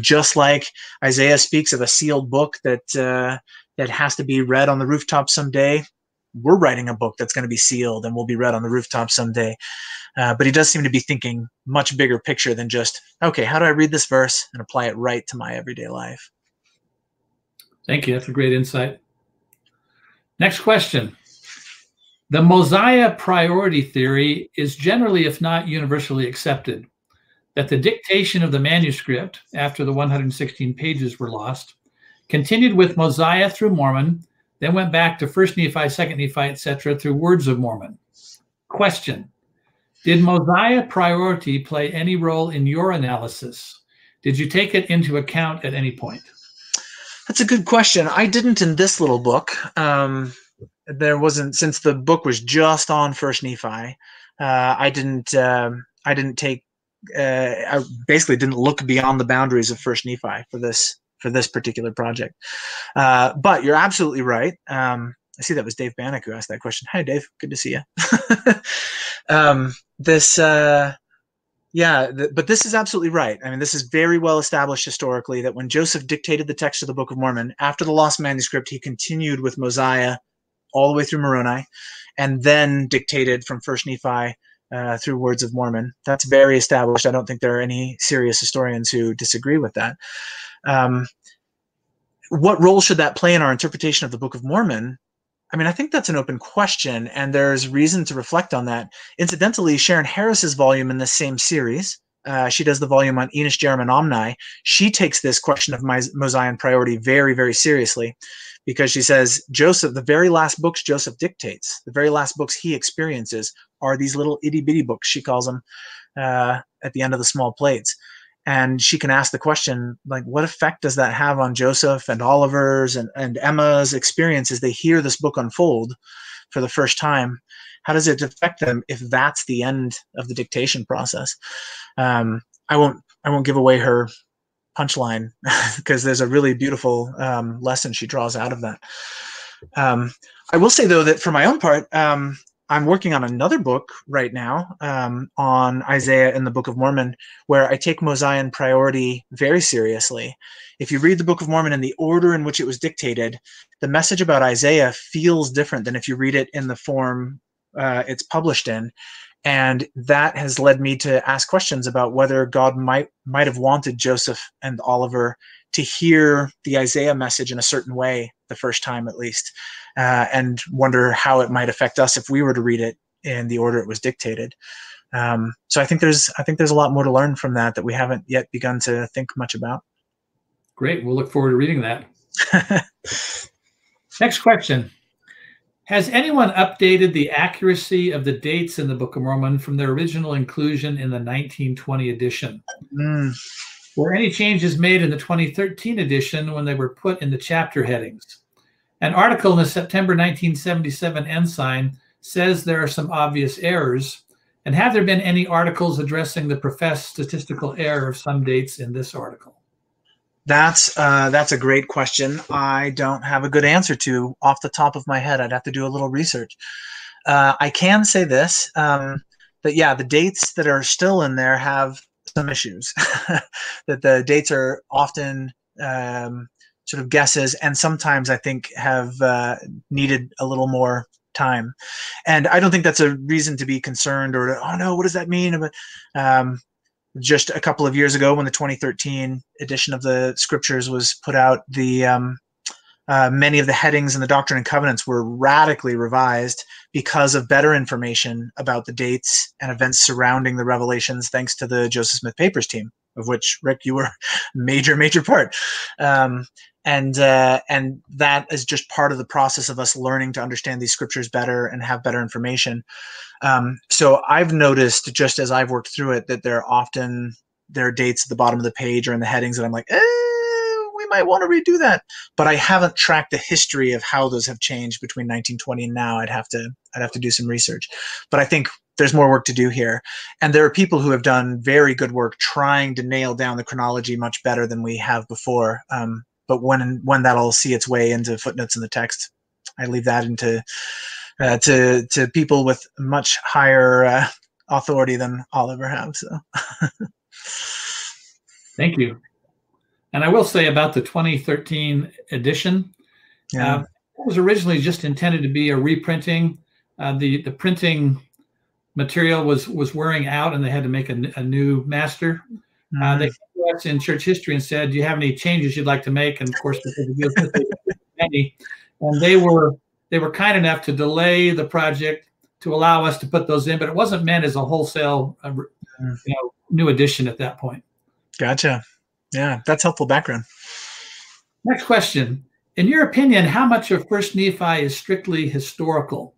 Just like Isaiah speaks of a sealed book that has to be read on the rooftop someday, we're writing a book that's going to be sealed and will be read on the rooftop someday. But he does seem to be thinking much bigger picture than just, okay, how do I read this verse and apply it right to my everyday life? Thank you. That's a great insight. Next question. The Mosiah priority theory is generally, if not universally accepted, that the dictation of the manuscript after the 116 pages were lost continued with Mosiah through Mormon, then went back to First Nephi, Second Nephi, etc. through Words of Mormon. Question: did Mosiah priority play any role in your analysis? Did you take it into account at any point? That's a good question. I didn't in this little book. There wasn't, since the book was just on First Nephi. I basically didn't look beyond the boundaries of First Nephi for this particular project. But you're absolutely right. I see that was Dave Bannock who asked that question. Hi, Dave. Good to see you. But this is absolutely right. I mean, this is very well established historically that when Joseph dictated the text of the Book of Mormon, after the lost manuscript, he continued with Mosiah all the way through Moroni and then dictated from First Nephi through Words of Mormon. That's very established. I don't think there are any serious historians who disagree with that. What role should that play in our interpretation of the Book of Mormon? I mean, I think that's an open question, and there's reason to reflect on that. Incidentally, Sharon Harris's volume in this same series, she does the volume on Enos, Jerem, and Omni. She takes this question of Mosiah priority very, very seriously, because she says Joseph, the very last books Joseph dictates, the very last books he experiences are these little itty-bitty books, she calls them, at the end of the small plates. And she can ask the question, like, what effect does that have on Joseph and Oliver's and Emma's experience as they hear this book unfold for the first time? How does it affect them if that's the end of the dictation process? I won't give away her punchline because there's a really beautiful lesson she draws out of that. I will say, though, that for my own part, I'm working on another book right now on Isaiah and the Book of Mormon, where I take Mosiah priority very seriously. If you read the Book of Mormon in the order in which it was dictated, the message about Isaiah feels different than if you read it in the form it's published in. And that has led me to ask questions about whether God might have wanted Joseph and Oliver to hear the Isaiah message in a certain way, the first time at least, and wonder how it might affect us if we were to read it in the order it was dictated. So I think there's a lot more to learn from that we haven't yet begun to think much about. Great. We'll look forward to reading that. Next question. Has anyone updated the accuracy of the dates in the Book of Mormon from their original inclusion in the 1920 edition? Were any changes made in the 2013 edition when they were put in the chapter headings? An article in the September 1977 Ensign says there are some obvious errors, and have there been any articles addressing the professed statistical error of some dates in this article? That's a great question. I don't have a good answer to off the top of my head. I'd have to do a little research. I can say this, that yeah, the dates that are still in there have some issues, that the dates are often sort of guesses, and sometimes I think have needed a little more time. And I don't think that's a reason to be concerned or to, oh no, what does that mean? Just a couple of years ago when the 2013 edition of the scriptures was put out, the many of the headings in the Doctrine and Covenants were radically revised because of better information about the dates and events surrounding the revelations, thanks to the Joseph Smith Papers team, of which, Rick, you were a major, major part. And that is just part of the process of us learning to understand these scriptures better and have better information. So I've noticed, just as I've worked through it, that there are dates at the bottom of the page or in the headings that I'm like, we might want to redo that. But I haven't tracked the history of how those have changed between 1920 and now. I'd have to do some research. But I think there's more work to do here. And there are people who have done very good work trying to nail down the chronology much better than we have before. But when that'll see its way into footnotes in the text, I leave that into to people with much higher authority than I'll ever have. So, thank you. And I will say about the 2013 edition, yeah. It was originally just intended to be a reprinting. The printing material was wearing out, and they had to make a new master. Mm-hmm. They came to us in church history and said, do you have any changes you'd like to make? And of course, and they were kind enough to delay the project to allow us to put those in, but it wasn't meant as a wholesale new edition at that point. Gotcha. Yeah, that's helpful background. Next question. In your opinion, how much of First Nephi is strictly historical?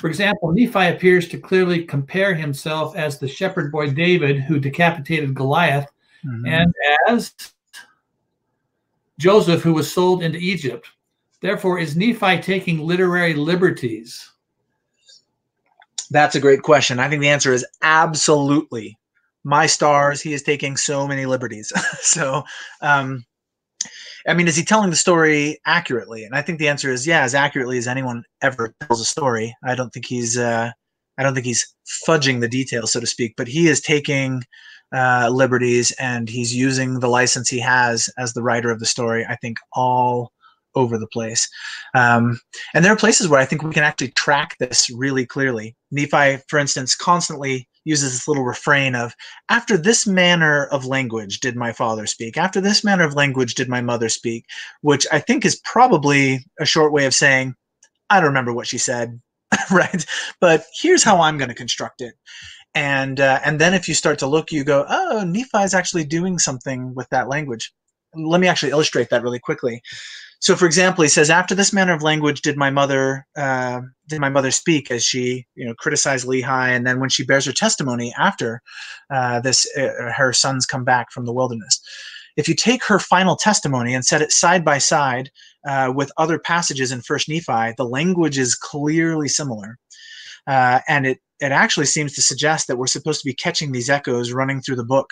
For example, Nephi appears to clearly compare himself as the shepherd boy David who decapitated Goliath, mm-hmm. and as Joseph who was sold into Egypt. Therefore, is Nephi taking literary liberties? That's a great question. I think the answer is absolutely. My stars, he is taking so many liberties. So, I mean, is he telling the story accurately? And I think the answer is, yeah, as accurately as anyone ever tells a story. I don't think he's fudging the details, so to speak, but he is taking liberties, and he's using the license he has as the writer of the story, I think, all over the place. And there are places where I think we can actually track this really clearly. Nephi, for instance, constantly uses this little refrain of, after this manner of language did my father speak, after this manner of language did my mother speak, which I think is probably a short way of saying, I don't remember what she said, right? But here's how I'm going to construct it. And then if you start to look, you go, oh, Nephi's actually doing something with that language. Let me actually illustrate that really quickly. So, for example, he says, after this manner of language did my mother speak, as she criticized Lehi, and then when she bears her testimony after her sons come back from the wilderness. If you take her final testimony and set it side by side with other passages in First Nephi, the language is clearly similar, and it actually seems to suggest that we're supposed to be catching these echoes running through the book.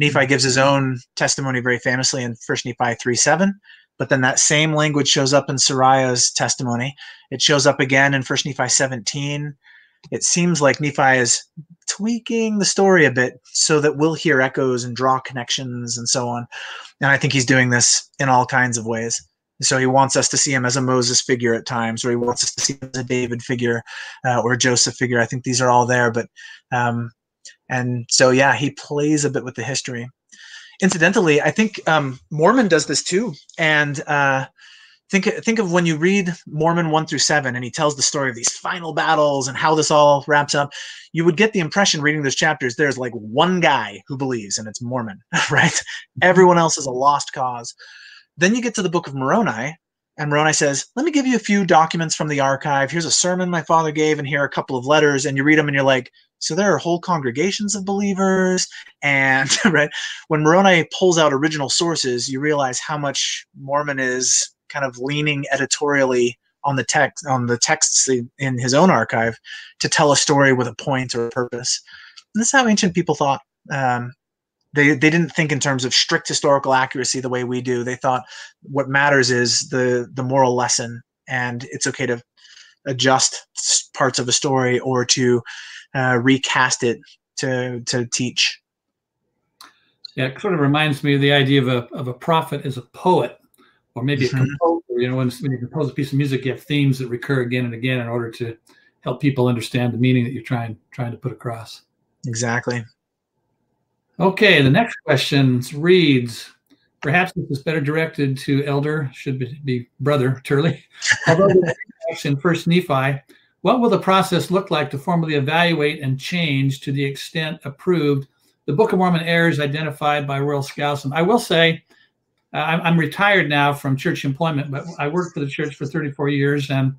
Nephi gives his own testimony very famously in First Nephi 3:7. But then that same language shows up in Sariah's testimony. It shows up again in 1 Nephi 17. It seems like Nephi is tweaking the story a bit so that we'll hear echoes and draw connections and so on. And I think he's doing this in all kinds of ways. So he wants us to see him as a Moses figure at times, or he wants us to see him as a David figure or a Joseph figure. I think these are all there. But and so, yeah, he plays a bit with the history. Incidentally, I think Mormon does this too. And think of when you read Mormon 1 through 7, and he tells the story of these final battles and how this all wraps up. You would get the impression reading those chapters, there's like one guy who believes, and it's Mormon, right? Everyone else is a lost cause. Then you get to the book of Moroni, and Moroni says, let me give you a few documents from the archive. Here's a sermon my father gave, and here are a couple of letters. And you read them and you're like, so there are whole congregations of believers, and right when Moroni pulls out original sources, you realize how much Mormon is kind of leaning editorially on the text, on the texts in his own archive, to tell a story with a point or a purpose. And this is how ancient people thought. They didn't think in terms of strict historical accuracy the way we do. They thought what matters is the moral lesson, and it's okay to adjust parts of a story or to recast it to teach. Yeah, it sort of reminds me of the idea of a prophet as a poet or maybe a composer. You know, when you compose a piece of music, you have themes that recur again and again in order to help people understand the meaning that you're trying to put across. Exactly. Okay, the next question reads, perhaps this is better directed to Elder, should be Brother Turley. Although in First Nephi, what will the process look like to formally evaluate and change to the extent approved the Book of Mormon errors identified by Royal Skousen? I will say, I'm retired now from church employment, but I worked for the church for 34 years, and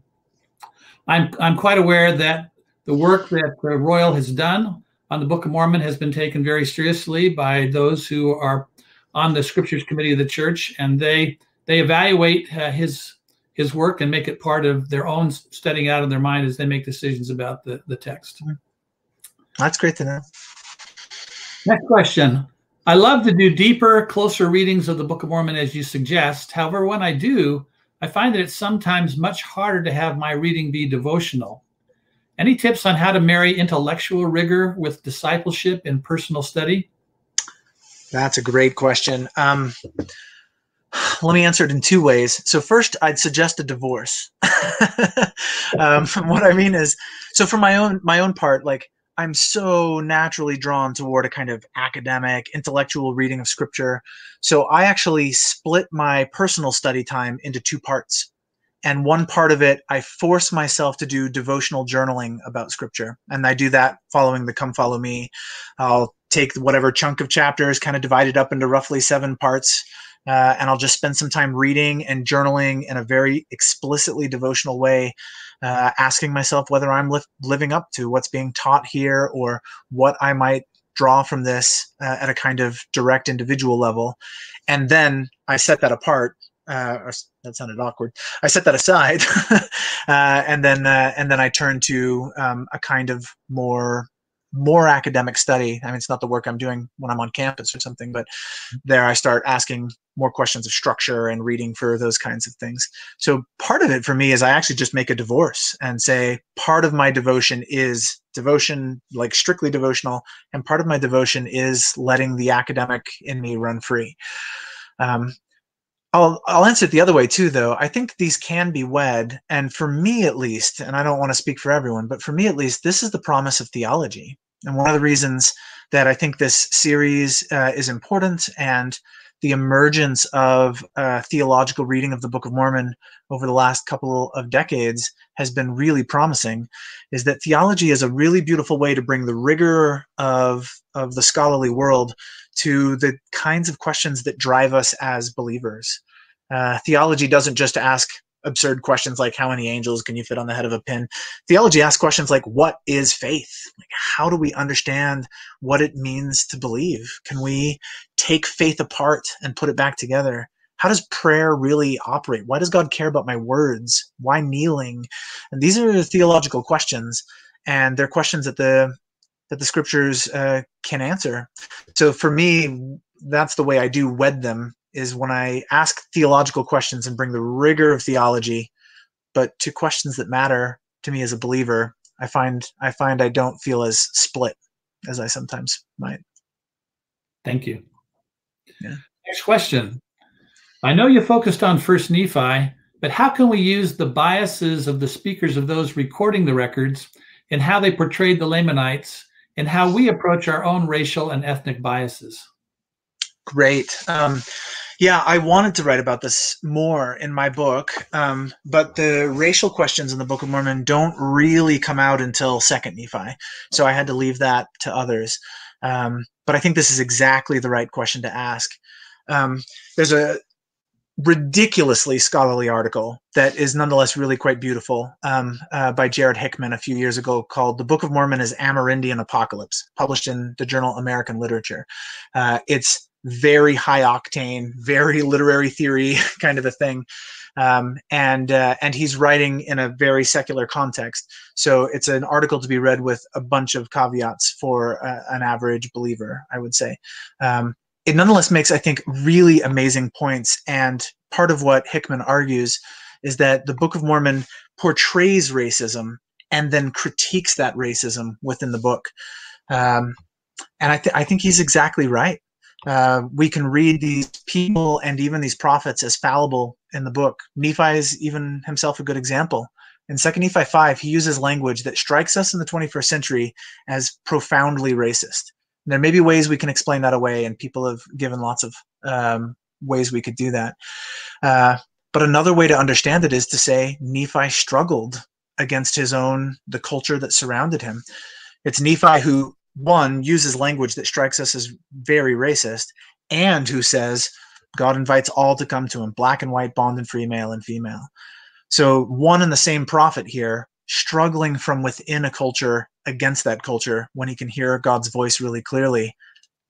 I'm quite aware that the work that Royal has done on the Book of Mormon has been taken very seriously by those who are on the Scriptures Committee of the church, and they evaluate his work and make it part of their own studying out of their mind as they make decisions about the text. That's great to know. Next question. I love to do deeper, closer readings of the Book of Mormon as you suggest. However, when I do, I find that it's sometimes much harder to have my reading be devotional. Any tips on how to marry intellectual rigor with discipleship and personal study? That's a great question. Let me answer it in two ways. So first, I'd suggest a divorce. What I mean is, so for my own part, like, I'm so naturally drawn toward a kind of academic, intellectual reading of Scripture. So I actually split my personal study time into two parts. And one part of it, I force myself to do devotional journaling about Scripture. And I do that following the Come Follow Me. I'll take whatever chunk of chapters, kind of divide it up into roughly 7 parts. And I'll just spend some time reading and journaling in a very explicitly devotional way, asking myself whether I'm living up to what's being taught here or what I might draw from this at a kind of direct individual level. And then I set that apart. That sounded awkward. I set that aside, and then I turn to a kind of more academic study. I mean, it's not the work I'm doing when I'm on campus or something, but there I start asking more questions of structure and reading for those kinds of things. So part of it for me is I actually just make a divorce and say part of my devotion is devotion, like strictly devotional, and part of my devotion is letting the academic in me run free. I'll answer it the other way too, though. I think these can be wed, and for me at least, and I don't want to speak for everyone, but for me at least, this is the promise of theology. And one of the reasons that I think this series is important, and the emergence of theological reading of the Book of Mormon over the last couple of decades has been really promising, is that theology is a really beautiful way to bring the rigor of the scholarly world to the kinds of questions that drive us as believers. Theology doesn't just ask absurd questions like how many angels can you fit on the head of a pin? Theology asks questions like, what is faith? Like, how do we understand what it means to believe? Can we take faith apart and put it back together? How does prayer really operate? Why does God care about my words? Why kneeling? And these are theological questions, and they're questions that the Scriptures can answer. So for me, that's the way I do wed them, is when I ask theological questions and bring the rigor of theology, but to questions that matter to me as a believer, I find I don't feel as split as I sometimes might. Thank you. Yeah. Next question. I know you focused on First Nephi, but how can we use the biases of the speakers of those recording the records and how they portrayed the Lamanites and how we approach our own racial and ethnic biases? Great. Yeah, I wanted to write about this more in my book, but the racial questions in the Book of Mormon don't really come out until Second Nephi, so I had to leave that to others. But I think this is exactly the right question to ask. There's a ridiculously scholarly article that is nonetheless really quite beautiful by Jared Hickman a few years ago called The Book of Mormon is Amerindian Apocalypse, published in the journal American Literature. It's very high octane, very literary theory kind of a thing. And he's writing in a very secular context. So it's an article to be read with a bunch of caveats for an average believer, I would say. It nonetheless makes, I think, really amazing points. And part of what Hickman argues is that the Book of Mormon portrays racism and then critiques that racism within the book. And I think he's exactly right. We can read these people and even these prophets as fallible in the book. Nephi is even himself a good example. In 2 Nephi 5, he uses language that strikes us in the 21st century as profoundly racist. And there may be ways we can explain that away, and people have given lots of ways we could do that. But another way to understand it is to say Nephi struggled against his own, the culture that surrounded him. It's Nephi who, one, uses language that strikes us as very racist, and who says God invites all to come to him, black and white, bond and free, male and female. So one and the same prophet here, struggling from within a culture against that culture, when he can hear God's voice really clearly.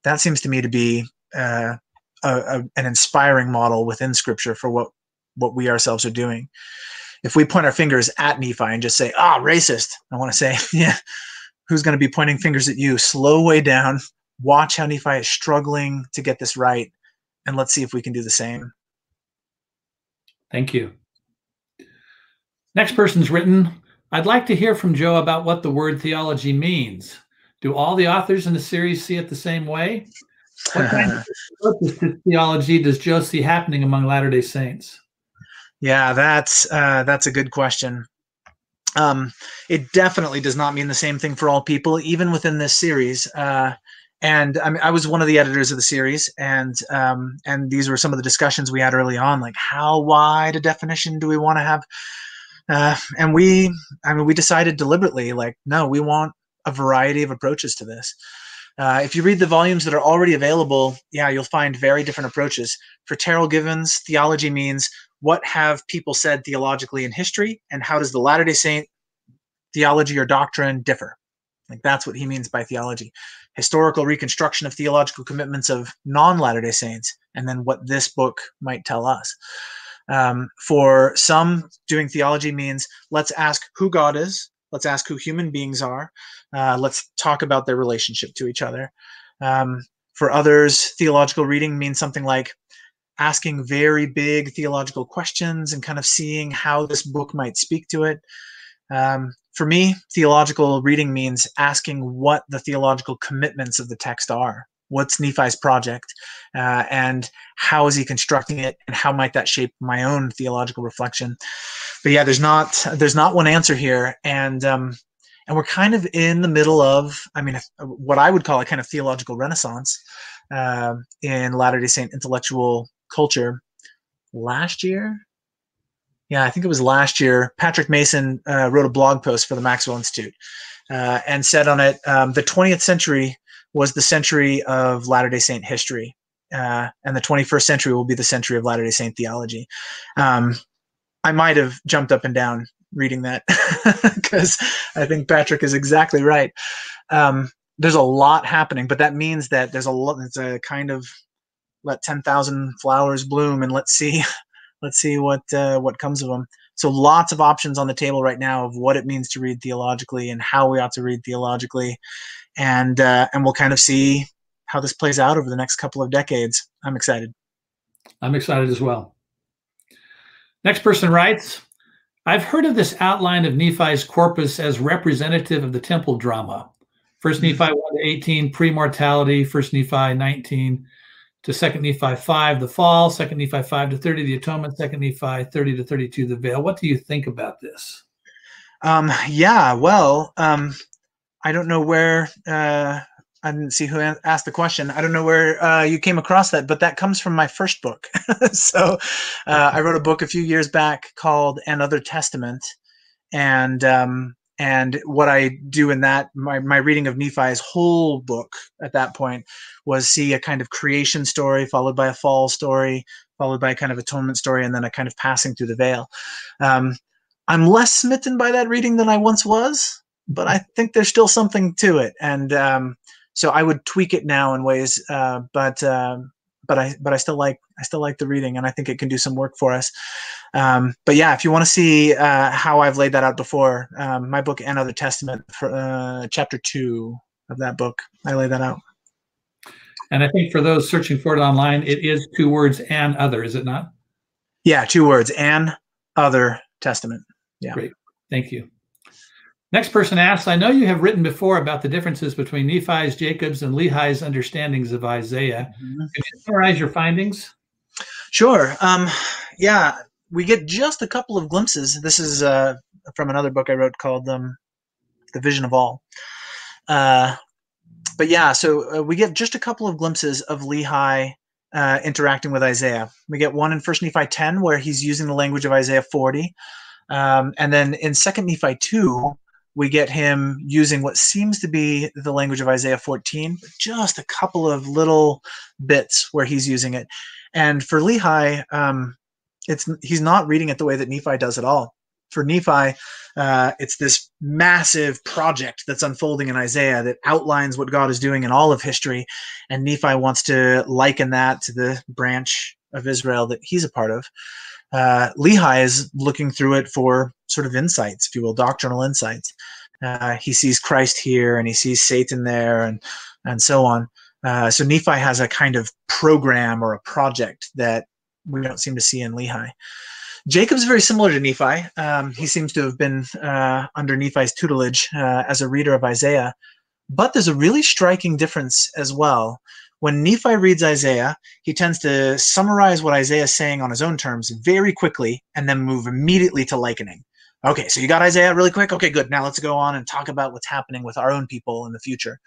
That seems to me to be an inspiring model within Scripture for what we ourselves are doing. If we point our fingers at Nephi and just say, ah, racist, I want to say, yeah, who's going to be pointing fingers at you? Slow way down. Watch how Nephi is struggling to get this right, and let's see if we can do the same. Thank you. Next person's written, I'd like to hear from Joe about what the word theology means. Do all the authors in the series see it the same way? What kind of theology does Joe see happening among Latter-day Saints? Yeah, that's a good question. It definitely does not mean the same thing for all people, even within this series. And I mean, I was one of the editors of the series, and these were some of the discussions we had early on, like how wide a definition do we want to have? And we decided deliberately, like, no, we want a variety of approaches to this. If you read the volumes that are already available, yeah, you'll find very different approaches. For Terrell Givens, theology means what have people said theologically in history, and how does the Latter-day Saint theology or doctrine differ? Like, that's what he means by theology. Historical reconstruction of theological commitments of non-Latter-day Saints, and then what this book might tell us. For some, doing theology means let's ask who God is, let's ask who human beings are, let's talk about their relationship to each other. For others, theological reading means something like asking very big theological questions and kind of seeing how this book might speak to it. For me, theological reading means asking what the theological commitments of the text are. What's Nephi's project, and how is he constructing it, and how might that shape my own theological reflection? But yeah, there's not one answer here, and we're kind of in the middle of, I mean, what I would call a kind of theological renaissance in Latter-day Saint intellectual culture. Last year, yeah, I think it was last year, Patrick Mason wrote a blog post for the Maxwell Institute and said on it, the 20th century was the century of Latter-day Saint history, and the 21st century will be the century of Latter-day Saint theology. I might have jumped up and down reading that because I think Patrick is exactly right. There's a lot happening, but that means that there's a lot. It's a kind of let 10,000 flowers bloom and let's see what comes of them. So lots of options on the table right now of what it means to read theologically and how we ought to read theologically. And we'll kind of see how this plays out over the next couple of decades. I'm excited. I'm excited as well. Next person writes, I've heard of this outline of Nephi's corpus as representative of the temple drama. First Nephi 1 to 18, pre-mortality. First Nephi 19 to Second Nephi 5, the fall. Second Nephi 5 to 30, the atonement. Second Nephi 30 to 32, the veil. What do you think about this? Yeah, well, I don't know where, I didn't see who asked the question. I don't know where you came across that, but that comes from my first book. So I wrote a book a few years back called Another Testament. And what I do in that, my reading of Nephi's whole book at that point was see a kind of creation story followed by a fall story, followed by a kind of atonement story, and then a kind of passing through the veil. I'm less smitten by that reading than I once was, but I think there's still something to it. And so I would tweak it now in ways, but I still like the reading, and I think it can do some work for us. But yeah, if you want to see how I've laid that out before, my book Another Testament, for, chapter 2 of that book, I lay that out. And I think for those searching for it online, it is 2 words, and other, is it not? Yeah, 2 words, and Other Testament. Yeah. Great. Thank you. Next person asks, I know you have written before about the differences between Nephi's, Jacob's, and Lehi's understandings of Isaiah. Mm-hmm. Could you summarize your findings? Sure. Yeah, we get just a couple of glimpses. This is from another book I wrote called The Vision of All. But yeah, so we get just a couple of glimpses of Lehi interacting with Isaiah. We get one in First Nephi 10 where he's using the language of Isaiah 40. And then in Second Nephi 2, we get him using what seems to be the language of Isaiah 14, but just a couple of little bits where he's using it. And for Lehi, he's not reading it the way that Nephi does at all. For Nephi, it's this massive project that's unfolding in Isaiah that outlines what God is doing in all of history. And Nephi wants to liken that to the branch of Israel that he's a part of. Lehi is looking through it for sort of insights, if you will, doctrinal insights. He sees Christ here and he sees Satan there and so on. So Nephi has a kind of program or a project that we don't seem to see in Lehi. Jacob's very similar to Nephi. He seems to have been under Nephi's tutelage as a reader of Isaiah. But there's a really striking difference as well. When Nephi reads Isaiah, he tends to summarize what Isaiah is saying on his own terms very quickly and then move immediately to likening. Okay, so you got Isaiah really quick? Okay, good. Now let's go on and talk about what's happening with our own people in the future.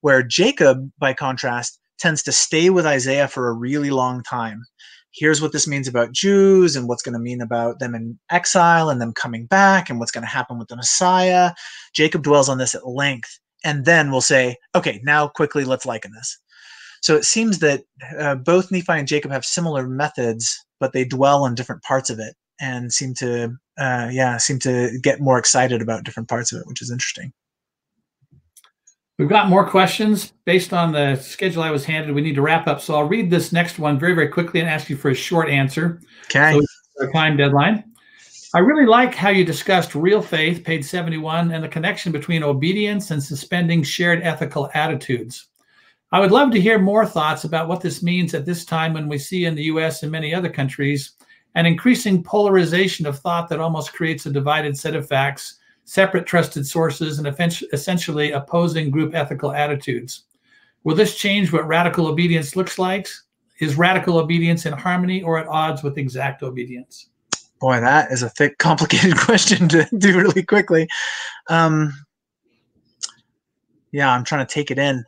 Where Jacob, by contrast, tends to stay with Isaiah for a really long time. Here's what this means about Jews and what's going to mean about them in exile and them coming back and what's going to happen with the Messiah. Jacob dwells on this at length and then will say, okay, now quickly let's liken this. So it seems that both Nephi and Jacob have similar methods, but they dwell on different parts of it and seem to get more excited about different parts of it, which is interesting. We've got more questions based on the schedule I was handed. We need to wrap up. So I'll read this next one very, very quickly and ask you for a short answer. Okay. So our time deadline. I really like how you discussed real faith, page 71, and the connection between obedience and suspending shared ethical attitudes. I would love to hear more thoughts about what this means at this time when we see in the U.S. and many other countries an increasing polarization of thought that almost creates a divided set of facts, separate trusted sources, and essentially opposing group ethical attitudes. Will this change what radical obedience looks like? Is radical obedience in harmony or at odds with exact obedience? Boy, that is a thick, complicated question to do really quickly. Yeah, I'm trying to take it in.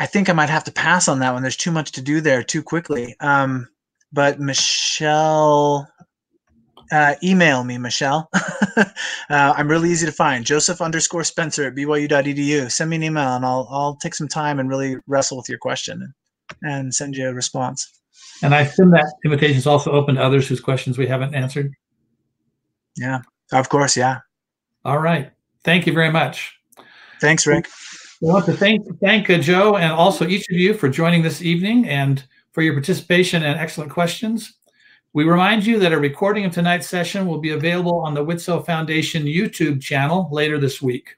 I think I might have to pass on that one. There's too much to do there too quickly. But Michelle, email me, Michelle. I'm really easy to find. Joseph_Spencer@byu.edu. Send me an email and I'll take some time and really wrestle with your question and send you a response. And I assume that invitation is also open to others whose questions we haven't answered. Yeah, of course. Yeah. All right. Thank you very much. Thanks, Rick. We want to thank Joe and also each of you for joining this evening and for your participation and excellent questions. We remind you that a recording of tonight's session will be available on the Widtsoe Foundation YouTube channel later this week.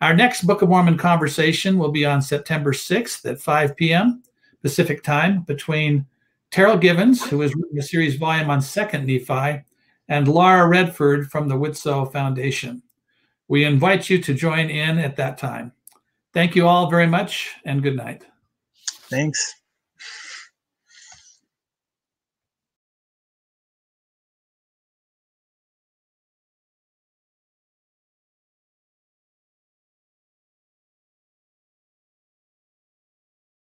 Our next Book of Mormon conversation will be on September 6th at 5 p.m. Pacific time between Terrell Givens, who has written a series volume on Second Nephi, and Laura Redford from the Widtsoe Foundation. We invite you to join in at that time. Thank you all very much and good night. Thanks.